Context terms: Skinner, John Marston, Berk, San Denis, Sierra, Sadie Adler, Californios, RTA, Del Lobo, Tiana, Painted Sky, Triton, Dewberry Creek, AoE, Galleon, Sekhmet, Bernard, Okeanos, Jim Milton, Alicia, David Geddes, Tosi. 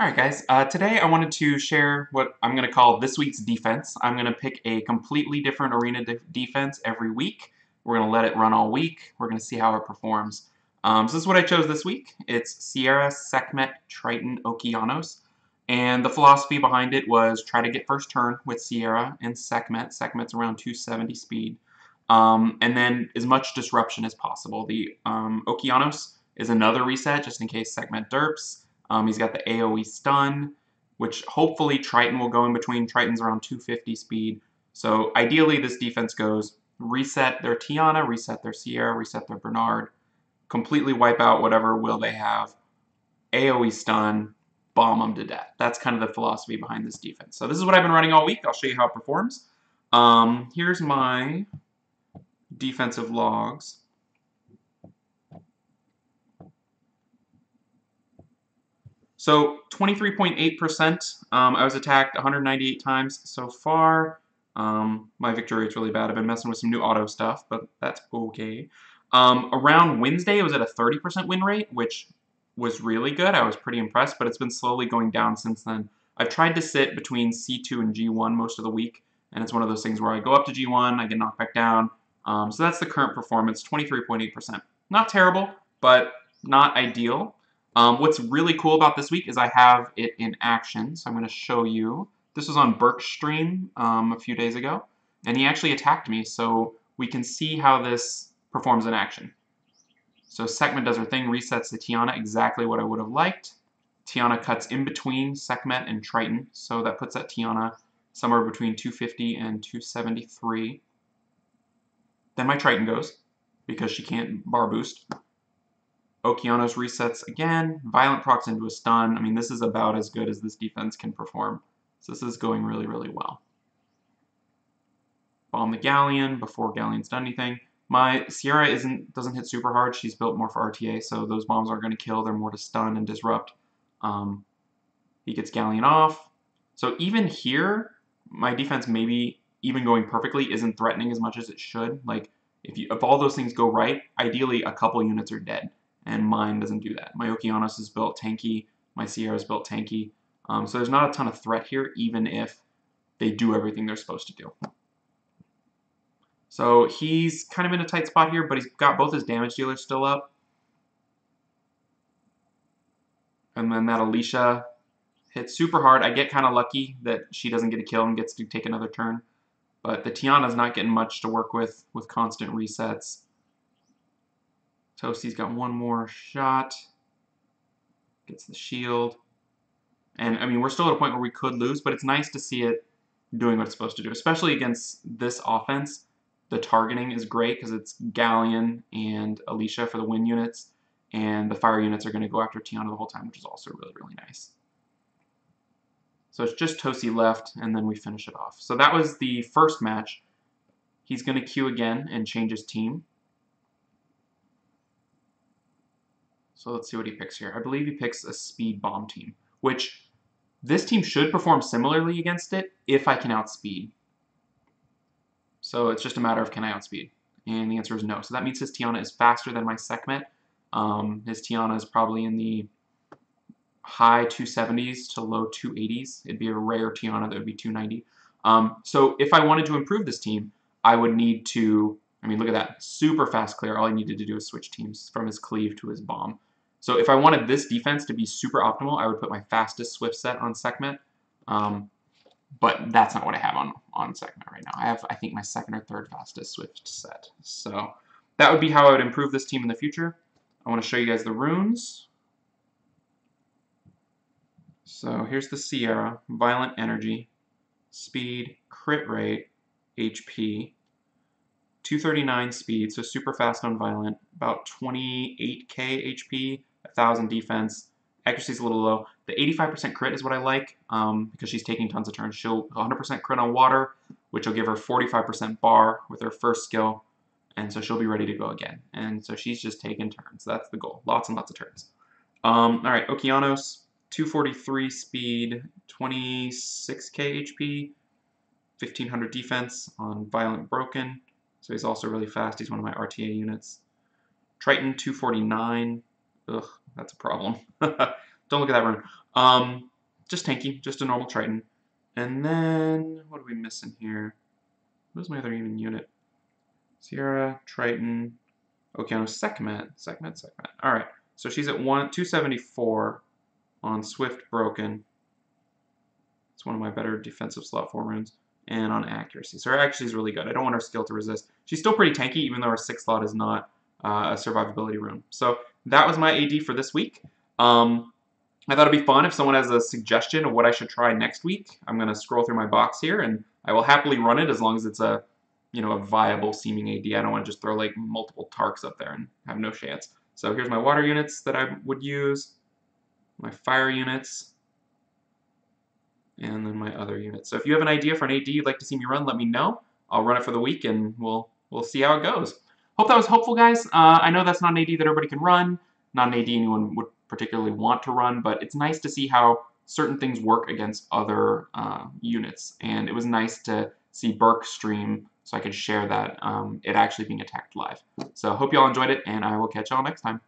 Alright guys, today I wanted to share what I'm going to call this week's defense. I'm going to pick a completely different arena defense every week. We're going to let it run all week. We're going to see how it performs. So this is what I chose this week. It's Sierra, Sekhmet, Triton, Okeanos. And the philosophy behind it was try to get first turn with Sierra and Sekhmet. Sekhmet's around 270 speed. And then as much disruption as possible. The Okeanos is another reset just in case Sekhmet derps. He's got the AoE stun, which hopefully Triton will go in between. Triton's around 250 speed. So ideally this defense goes reset their Tiana, reset their Sierra, reset their Bernard, completely wipe out whatever will they have, AoE stun, bomb them to death. That's kind of the philosophy behind this defense. So this is what I've been running all week. I'll show you how it performs. Here's my defensive logs. So 23.8%, I was attacked 198 times so far. My victory rate's really bad. I've been messing with some new auto stuff, but that's okay. Around Wednesday, it was at a 30% win rate, which was really good. I was pretty impressed, but it's been slowly going down since then. I've tried to sit between C2 and G1 most of the week, and it's one of those things where I go up to G1, I get knocked back down. So that's the current performance, 23.8%. Not terrible, but not ideal. What's really cool about this week is I have it in action, so I'm going to show you. This was on Berk's stream a few days ago, and he actually attacked me, so we can see how this performs in action. So Sekhmet does her thing, resets the Tiana, exactly what I would have liked. Tiana cuts in between Sekhmet and Triton, so that puts that Tiana somewhere between 250 and 273. Then my Triton goes, because she can't bar boost. Okeanos resets again, violent procs into a stun. I mean, this is about as good as this defense can perform. So this is going really, really well. Bomb the Galleon before Galleon's done anything. My Sierra doesn't hit super hard. She's built more for RTA, so those bombs aren't going to kill. They're more to stun and disrupt. He gets Galleon off. So even here, my defense maybe even going perfectly isn't threatening as much as it should. Like, if all those things go right, ideally a couple units are dead. And mine doesn't do that. My Okeanos is built tanky, my Sierra is built tanky, so there's not a ton of threat here, even if they do everything they're supposed to do. So he's kind of in a tight spot here, but he's got both his damage dealers still up. And then that Alicia hits super hard. I get kind of lucky that she doesn't get a kill and gets to take another turn, but the Tiana's not getting much to work with constant resets. Tosi's got one more shot, gets the shield, and I mean, we're still at a point where we could lose, but it's nice to see it doing what it's supposed to do, especially against this offense. The targeting is great because it's Galleon and Alicia for the win units, and the fire units are going to go after Tiana the whole time, which is also really, really nice. So it's just Tosi left, and then we finish it off. So that was the first match. He's going to queue again and change his team. So let's see what he picks here. I believe he picks a speed bomb team, which this team should perform similarly against it if I can outspeed. So it's just a matter of can I outspeed? And the answer is no. So that means his Tiana is faster than my Sekhmet. His Tiana is probably in the high 270s to low 280s. It'd be a rare Tiana that would be 290. So if I wanted to improve this team, I would need to, I mean, look at that. Super fast clear. All he needed to do was switch teams from his cleave to his bomb. So if I wanted this defense to be super optimal, I would put my fastest swift set on Sekhmet, but that's not what I have on Sekhmet right now. I have, I think, my second or third fastest swift set. So that would be how I would improve this team in the future. I want to show you guys the runes. So here's the Sierra, violent energy, speed, crit rate, HP, 239 speed, so super fast on violent, about 28k HP, 1000 defense, accuracy's a little low. The 85% crit is what I like, because she's taking tons of turns. She'll 100% crit on water, which will give her 45% bar with her first skill, and so she'll be ready to go again. And so she's just taking turns. That's the goal. Lots and lots of turns. All right, Okeanos, 243 speed, 26k HP, 1500 defense on violent broken. So he's also really fast. He's one of my RTA units. Triton 249. Ugh, that's a problem. Don't look at that rune. just tanky, just a normal Triton. And then, what are we missing here? Who's my other even unit? Sierra, Triton, Okeanos, Sekhmet. Alright, so she's at 274 on Swift Broken. It's one of my better defensive slot 4 runes. And on accuracy. So her accuracy is really good. I don't want her skill to resist. She's still pretty tanky, even though her 6th slot is not a survivability rune. So that was my AD for this week. I thought it'd be fun if someone has a suggestion of what I should try next week. I'm going to scroll through my box here, and I will happily run it as long as it's a, you know, a viable seeming AD. I don't want to just throw like multiple Tarks up there and have no chance. So here's my water units that I would use, my fire units, and then my other units. So if you have an idea for an AD you'd like to see me run, let me know. I'll run it for the week, and we'll see how it goes. Hope that was helpful, guys. I know that's not an AD that everybody can run, not an AD anyone would particularly want to run, but it's nice to see how certain things work against other units. And it was nice to see Berk stream so I could share that, it actually being attacked live. So hope you all enjoyed it, and I will catch you all next time.